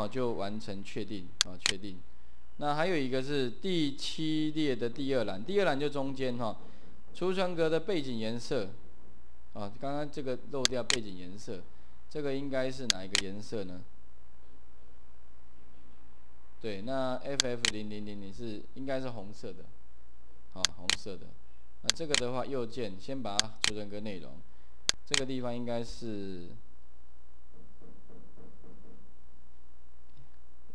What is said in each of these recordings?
好，就完成确定啊，确定。那还有一个是第七列的第二栏，第二栏就中间哈，储存格的背景颜色啊，刚刚这个漏掉背景颜色，这个应该是哪一个颜色呢？对，那 FF0000 是应该是红色的，好，红色的。那这个的话，右键先把它储存格内容，这个地方应该是。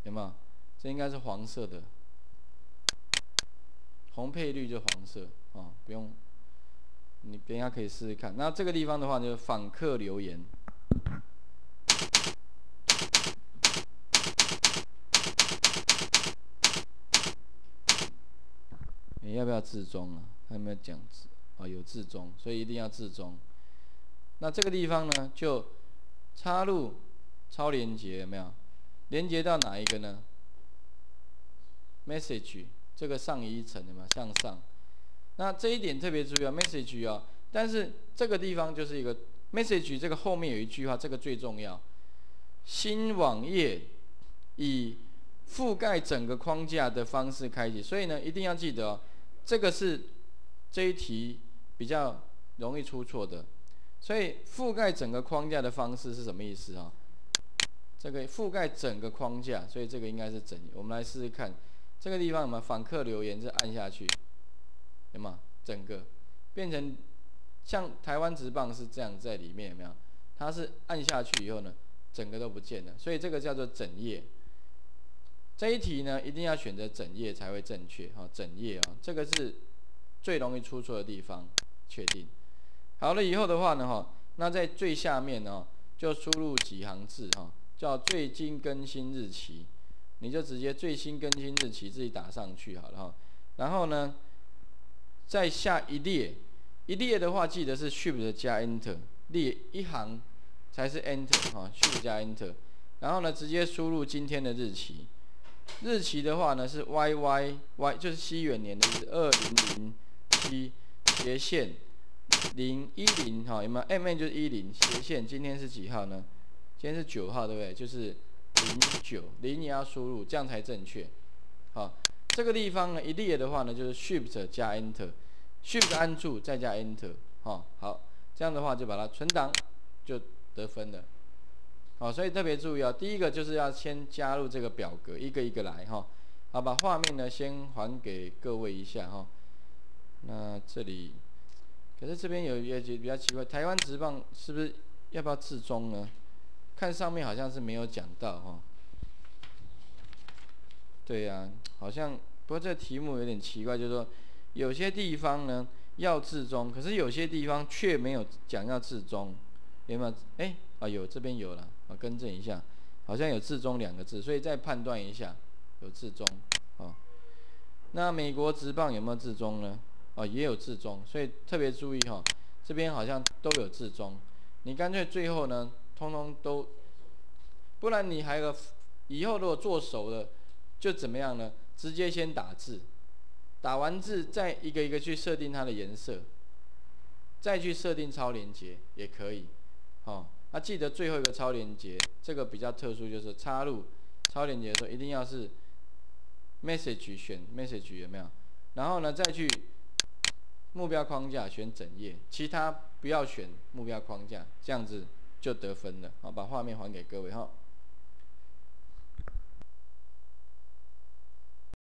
有没有？这应该是黄色的，红配绿就黄色啊、哦，不用，你等一下可以试试看。那这个地方的话，就是访客留言。你要不要置中啊？他有没有讲置？哦，有置中，所以一定要置中。那这个地方呢，就插入超连结，有没有？ 连接到哪一个呢 ？message 这个上一层的嘛，向上。那这一点特别注意啊 ，message 啊、哦，但是这个地方就是一个 message， 这个后面有一句话，这个最重要。新网页以覆盖整个框架的方式开启，所以呢，一定要记得哦，这个是这一题比较容易出错的。所以覆盖整个框架的方式是什么意思啊、哦？ 这个覆盖整个框架，所以这个应该是整。我们来试试看，这个地方有没有访客留言？这按下去，有没有？整个变成像台湾职棒是这样在里面有没有？它是按下去以后呢，整个都不见了，所以这个叫做整页。这一题呢，一定要选择整页才会正确哈、哦，整页啊、哦，这个是最容易出错的地方。确定好了以后的话呢，哈，那在最下面呢、哦，就输入几行字哈。哦 叫最新更新日期，你就直接最新更新日期自己打上去好了哈。然后呢，在下一列，一列的话记得是 Shift 加 Enter， 列一行才是 Enter 哈 ，Shift 加 Enter。然后呢，直接输入今天的日期，日期的话呢是 YYY， 就是西元年的2007斜线010哈，有没有 ？MN 就是10斜线，今天是几号呢？ 今天是9号，对不对？就是09，0也要输入，这样才正确。好，这个地方呢，一列的话呢，就是 Shift 加 Enter，Shift 按住再加 Enter， 好，好，这样的话就把它存档，就得分了。好，所以特别注意啊、哦，第一个就是要先加入这个表格，一个一个来哈、哦。好，把画面呢先还给各位一下哈、哦。那这里，可是这边有也比较奇怪，台湾职棒是不是要不要置中呢？ 看上面好像是没有讲到哈、哦，对呀、啊，好像不过这个题目有点奇怪，就是说有些地方呢要置中，可是有些地方却没有讲要置中，有没有？哎啊有这边有了，我更正一下，好像有置中两个字，所以再判断一下有置中哦。那美国职棒有没有置中呢？哦也有置中，所以特别注意哈、哦，这边好像都有置中，你干脆最后呢。 通通都，不然你还有个以后如果做熟了，就怎么样呢？直接先打字，打完字再一个一个去设定它的颜色，再去设定超连结也可以。哦，那、啊、记得最后一个超连结，这个比较特殊，就是插入超连结的时候一定要是 message 选 message 有没有？然后呢再去目标框架选整页，其他不要选目标框架，这样子。 就得分了，好，把画面还给各位哈。